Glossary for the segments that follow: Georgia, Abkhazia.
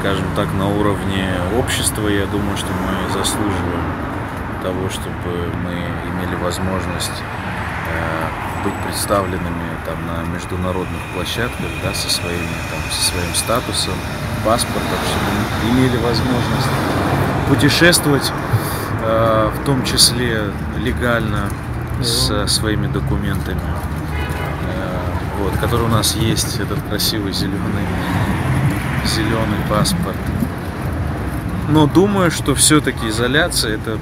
скажем так, на уровне общества, я думаю, что мы заслуживаем того, чтобы мы имели возможность быть представленными там на международных площадках, да, со своим статусом, паспортом, чтобы мы имели возможность путешествовать, в том числе легально, со своими документами, вот, который у нас есть, этот красивый зеленый паспорт. Но думаю, что все-таки изоляция, это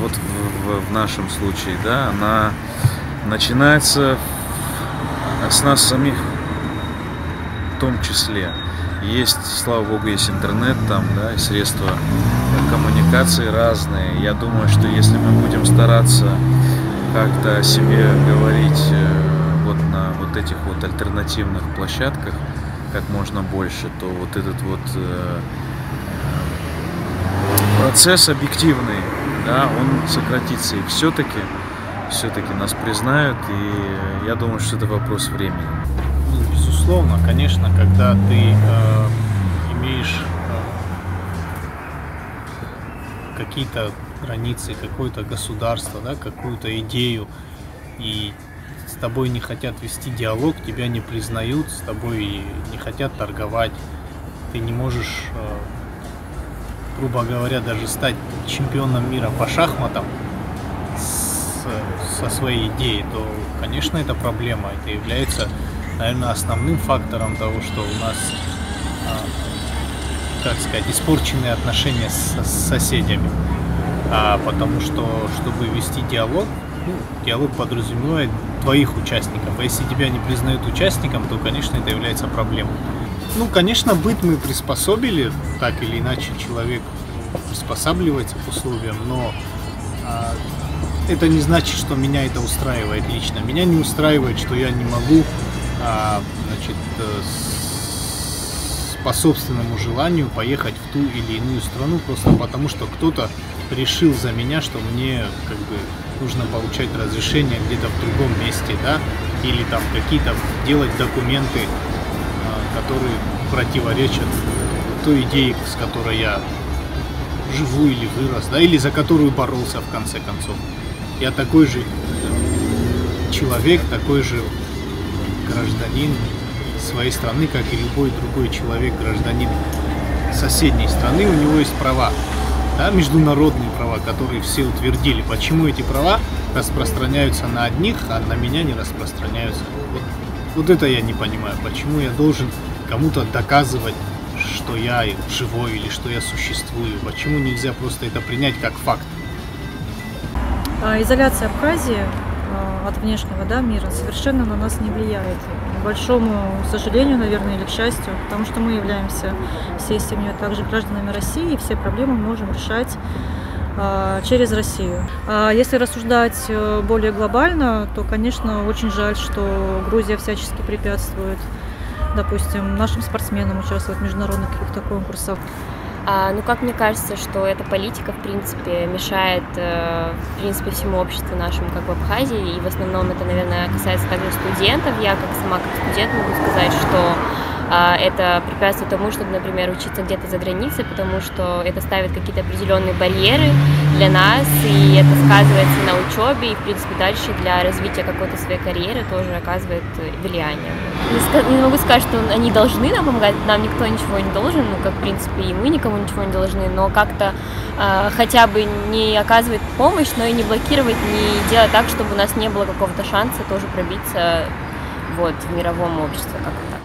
вот в нашем случае, да, она начинается с нас самих, в том числе. Есть, слава богу, есть интернет там, да, и средства коммуникации разные. Я думаю, что если мы будем стараться как-то о себе говорить вот на вот этих вот альтернативных площадках как можно больше, то вот этот вот процесс объективный, да, он сократится, и все-таки нас признают, и я думаю, что это вопрос времени. Безусловно, конечно, когда ты имеешь какие-то границы, какое-то государство, да, какую-то идею, и с тобой не хотят вести диалог, тебя не признают, с тобой не хотят торговать, ты не можешь, грубо говоря, даже стать чемпионом мира по шахматам со своей идеей, то, конечно, это проблема. Это является, наверное, основным фактором того, что у нас, как сказать, испорченные отношения с соседями. Потому что, чтобы вести диалог, диалог подразумевает твоих участников. А если тебя не признают участником, то, конечно, это является проблемой. Ну, конечно, быт мы приспособили, так или иначе человек приспосабливается к условиям, но это не значит, что меня это устраивает лично. Меня не устраивает, что я не могу, по собственному желанию поехать в ту или иную страну, просто потому что кто-то решил за меня, что мне как бы нужно получать разрешение где-то в другом месте, да, или там какие-то делать документы, которые противоречат той идее, с которой я живу или вырос, да, или за которую боролся в конце концов. Я такой же человек, такой же гражданин своей страны, как и любой другой человек, гражданин соседней страны. У него есть права, да, международные права, которые все утвердили. Почему эти права распространяются на одних, а на меня не распространяются? Вот это я не понимаю. Почему я должен кому-то доказывать, что я живой или что я существую? Почему нельзя просто это принять как факт? Изоляция Абхазии от внешнего, да, мира совершенно на нас не влияет. К большому сожалению, наверное, или к счастью, потому что мы являемся всей семьей также гражданами России, и все проблемы можем решать через Россию. Если рассуждать более глобально, то, конечно, очень жаль, что Грузия всячески препятствует, допустим, нашим спортсменам участвовать в международных каких-то конкурсах. Ну, как мне кажется, что эта политика, в принципе, мешает, всему обществу нашему, как в Абхазии, и в основном это, наверное, касается также студентов. Я, как студент, могу сказать, что это препятствует тому, чтобы, например, учиться где-то за границей, потому что это ставит какие-то определенные барьеры для нас, и это сказывается на учебе, и, в принципе, дальше для развития какой-то своей карьеры тоже оказывает влияние. Не могу сказать, что они должны нам помогать, нам никто ничего не должен, ну, как, в принципе, и мы никому ничего не должны, но как-то хотя бы не оказывать помощь, но и не блокировать, не делать так, чтобы у нас не было какого-то шанса тоже пробиться вот, в мировом обществе как-то.